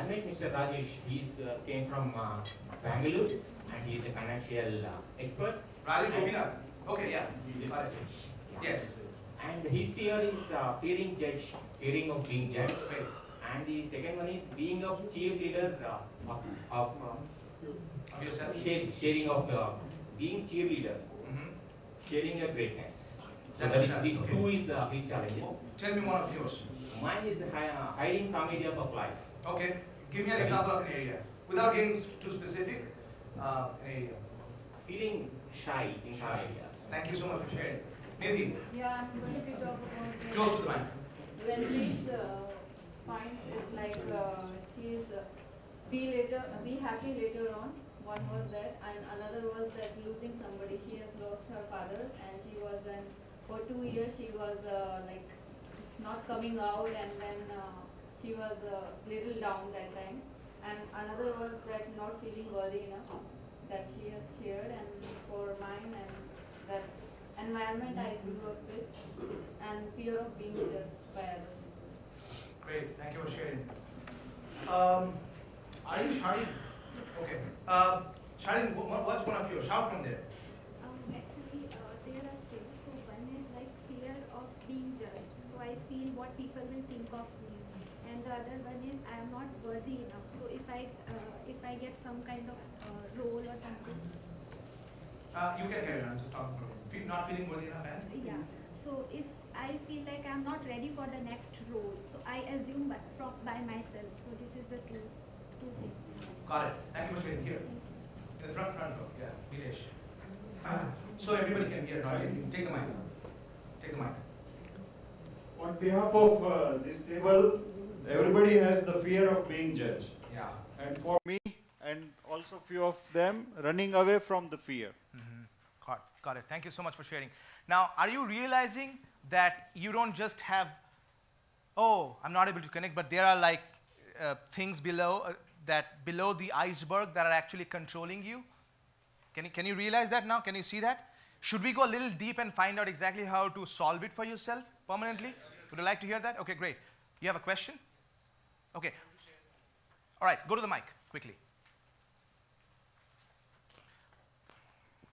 I met Mr. Rajesh. He came from Bangalore and he is a financial expert. Rajesh Gopinath. Okay, yeah. Rajesh. Yeah. Yes. And his fear is fearing of being judged. Right. And the second one is being of cheerleader of yourself. Sharing of being cheerleader, sharing your greatness. That's so these two is his challenges. Oh, tell me one of yours. Mine is hiding some areas of life. Okay, give me an example of an area without getting too specific. An area. Feeling shy in some areas. Thank you so much for sharing. Nithin. Yeah, I'm going to talk about. Close to the mic. When these points like she is be happy later on. One was that, and another was that losing somebody. She has lost her father, and she was then for 2 years she was like not coming out, and then she was little down that time. And another was that not feeling worthy enough that she has shared, and for mine and that environment I grew up with, and fear of being judged by others. Great, thank you for sharing. Are you Shadi? Okay. Shadi, what's one of yours? Shout from there. Actually, there are things. So one is like fear of being judged. So I feel what people will think of me, and the other one is I am not worthy enough. So if I get some kind of role or something. You can carry on. Just talk for a minute. Not feeling worthy enough, and yeah. So if I feel like I'm not ready for the next role, so I assume by myself. So this is the two things. Got it. Thank you for sharing. Here, in the front row. Yeah, Vilesh. So everybody can hear. Now, take the mic. Take the mic. On behalf of this table, everybody has the fear of being judged. Yeah. And for me, and also few of them, running away from the fear. Got it. Thank you so much for sharing. Now, are you realizing that you don't just have, oh, I'm not able to connect, but there are like things below that below the iceberg that are actually controlling you? Can you realize that now? Can you see that? Should we go a little deep and find out exactly how to solve it for yourself permanently? Would you like to hear that? Okay, great. You have a question? Okay. All right, go to the mic quickly.